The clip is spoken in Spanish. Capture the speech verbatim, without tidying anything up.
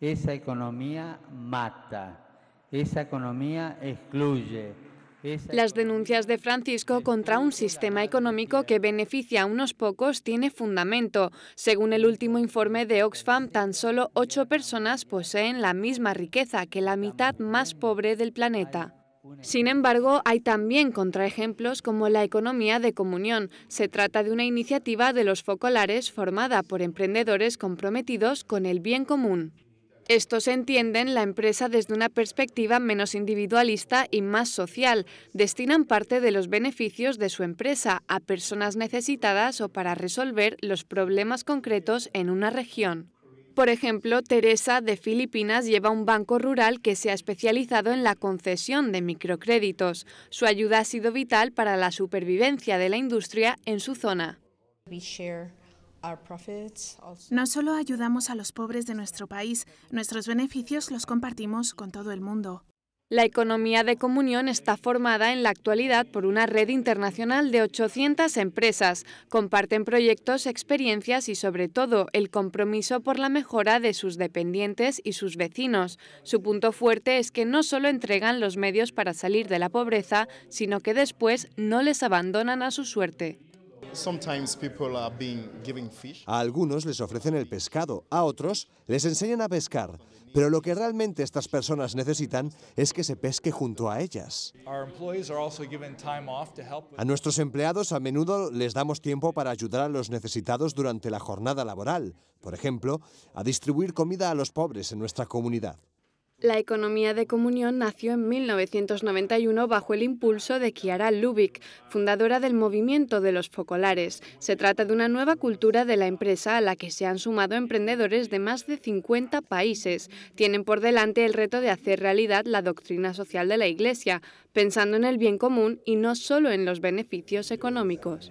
Esa economía mata, esa economía excluye. Las denuncias de Francisco contra un sistema económico que beneficia a unos pocos tiene fundamento. Según el último informe de Oxfam, tan solo ocho personas poseen la misma riqueza que la mitad más pobre del planeta. Sin embargo, hay también contraejemplos como la economía de comunión. Se trata de una iniciativa de los focolares formada por emprendedores comprometidos con el bien común. Estos entienden la empresa desde una perspectiva menos individualista y más social. Destinan parte de los beneficios de su empresa a personas necesitadas o para resolver los problemas concretos en una región. Por ejemplo, Teresa de Filipinas lleva un banco rural que se ha especializado en la concesión de microcréditos. Su ayuda ha sido vital para la supervivencia de la industria en su zona. No solo ayudamos a los pobres de nuestro país, nuestros beneficios los compartimos con todo el mundo. La economía de comunión está formada en la actualidad por una red internacional de ochocientas empresas. Comparten proyectos, experiencias y, sobre todo, el compromiso por la mejora de sus dependientes y sus vecinos. Su punto fuerte es que no solo entregan los medios para salir de la pobreza, sino que después no les abandonan a su suerte. A algunos les ofrecen el pescado, a otros les enseñan a pescar, pero lo que realmente estas personas necesitan es que se pesque junto a ellas. A nuestros empleados a menudo les damos tiempo para ayudar a los necesitados durante la jornada laboral, por ejemplo, a distribuir comida a los pobres en nuestra comunidad. La economía de comunión nació en mil novecientos noventa y uno bajo el impulso de Chiara Lubich, fundadora del Movimiento de los Focolares. Se trata de una nueva cultura de la empresa a la que se han sumado emprendedores de más de cincuenta países. Tienen por delante el reto de hacer realidad la doctrina social de la Iglesia, pensando en el bien común y no solo en los beneficios económicos.